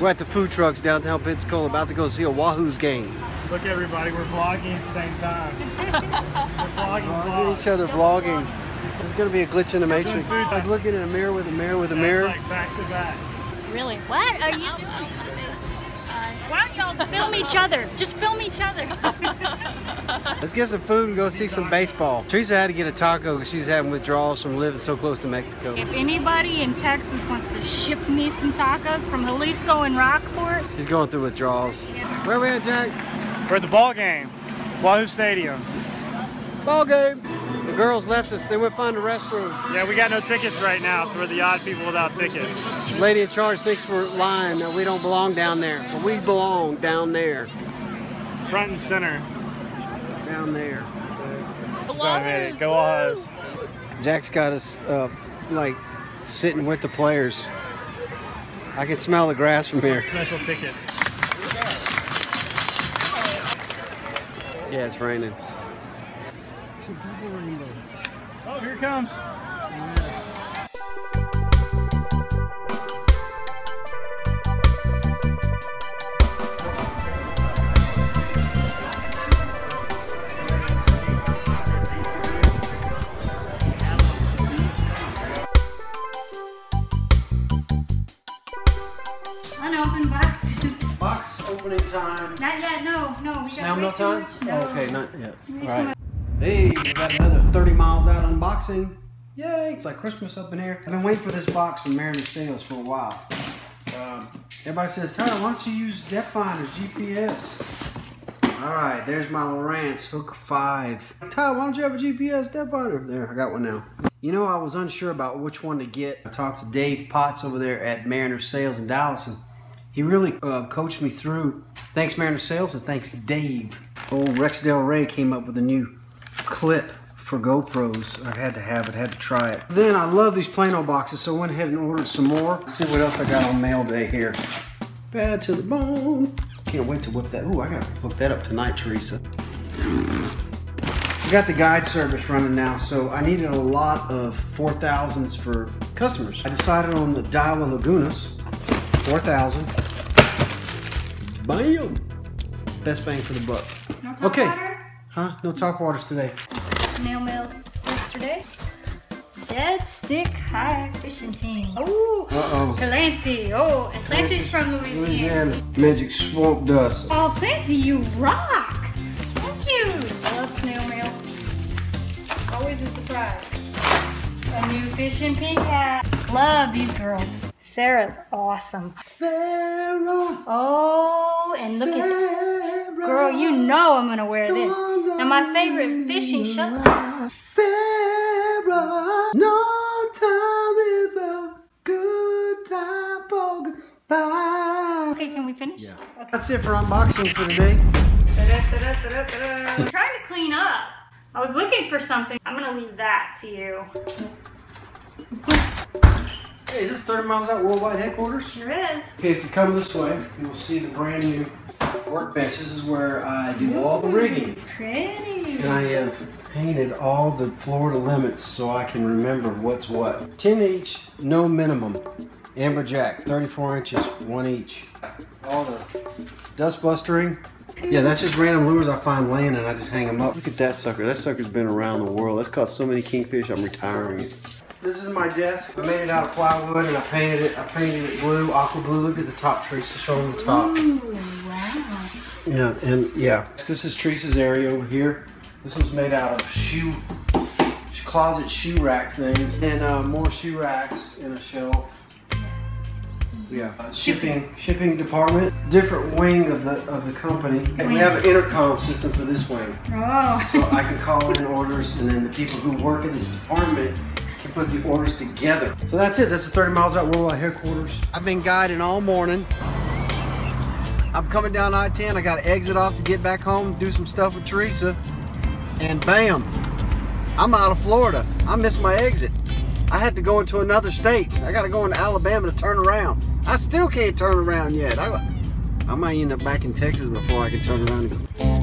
We're at the food trucks downtown Pensacola, about to go see a Wahoos game. Look everybody, we're vlogging at the same time. We're vlogging. There's gonna be a glitch in the matrix. Like looking in a mirror with a mirror with a mirror. Like back to back. Really? What are you doing? Why don't y'all film each other? Just film each other. Let's get some food and go see some baseball. Teresa had to get a taco because she's having withdrawals from living so close to Mexico. If anybody in Texas wants to ship me some tacos from Jalisco and Rockport. She's going through withdrawals. Yeah. Where are we at, Jack? We're at the ball game. Wahoo Stadium. Ball game. The girls left us. They went find a restroom. Yeah, we got no tickets right now, so we're the odd people without tickets. The lady in charge thinks we're lying that we don't belong down there, but we belong down there. Front and center. Down there. Go Wahoos. Jack's got us like sitting with the players. I can smell the grass from here. Special tickets. Yeah, it's raining. It's a double rainbow. Oh, here it comes. Yeah. Time. Not yet, no. We got no time? No. Oh, okay, not yet. All right. Hey, we got another 30 miles out unboxing. Yay, it's like Christmas up in here. I've been waiting for this box from Mariner Sails for a while. Everybody says, Tyler, why don't you use DepFinder, GPS? All right, there's my Lowrance Hook 5. Tyler, why don't you have a GPS DepFinder? There, I got one now. You know, I was unsure about which one to get. I talked to Dave Potts over there at Mariner Sails in Dallas. He really coached me through. Thanks Mariner Sails and thanks Dave. Old Rex Del Rey came up with a new clip for GoPros. I had to have it, had to try it. Then I love these Plano boxes, so I went ahead and ordered some more. Let's see what else I got on mail day here. Bad to the bone. Can't wait to whip that. Ooh, I gotta hook that up tonight, Teresa. We got the guide service running now, so I needed a lot of 4,000s for customers. I decided on the Daiwa Lagunas. 4,000. Bam! Best bang for the buck. No top water? Huh? No top waters today. Mail yesterday. Dead Stick High Fishing Team. Oh! Uh-oh. Clancy. Oh, and Clancy's from Louisiana. Magic swamp dust. Oh, Clancy, you rock! Thank you! I love snail mail. It's always a surprise. A new fishing pink hat. Love these girls. Sarah's awesome. Sarah. Oh, and look at that. Girl, you know I'm gonna wear this. Now my favorite fishing shirt. Sarah, no time is a good time for goodbye. Okay, can we finish? Yeah. Okay. That's it for unboxing for today. I'm trying to clean up. I was looking for something. I'm gonna leave that to you. Hey, is this 30 miles out worldwide headquarters? Sure is. Okay, if you come this way, you will see the brand new workbench. This is where I do all the rigging. Pretty. And I have painted all the Florida limits so I can remember what's what. 10 each, no minimum. Amberjack, 34 inches, one each. All the dust bustering. Yeah, that's just random lures I find laying and I just hang them up. Look at that sucker. That sucker's been around the world. That's caught so many kingfish, I'm retiring it. This is my desk. I made it out of plywood and I painted it. I painted it blue, aqua blue. Look at the top, Teresa. Show them the top. Ooh, wow. Yeah, and yeah. This is Teresa's area over here. This was made out of closet shoe rack things, and more shoe racks in a shelf. Yeah, shipping department, different wing of the company. And we have an intercom system for this wing. Oh. So I can call in orders, and then the people who work in this department can put the orders together. So that's it. That's the 30 miles out worldwide headquarters. I've been guiding all morning. I'm coming down I-10. I got to exit off to get back home, do some stuff with Teresa, and bam, I'm out of Florida. I missed my exit. I had to go into another state. I got to go into Alabama to turn around. I still can't turn around yet. I might end up back in Texas before I can turn around again.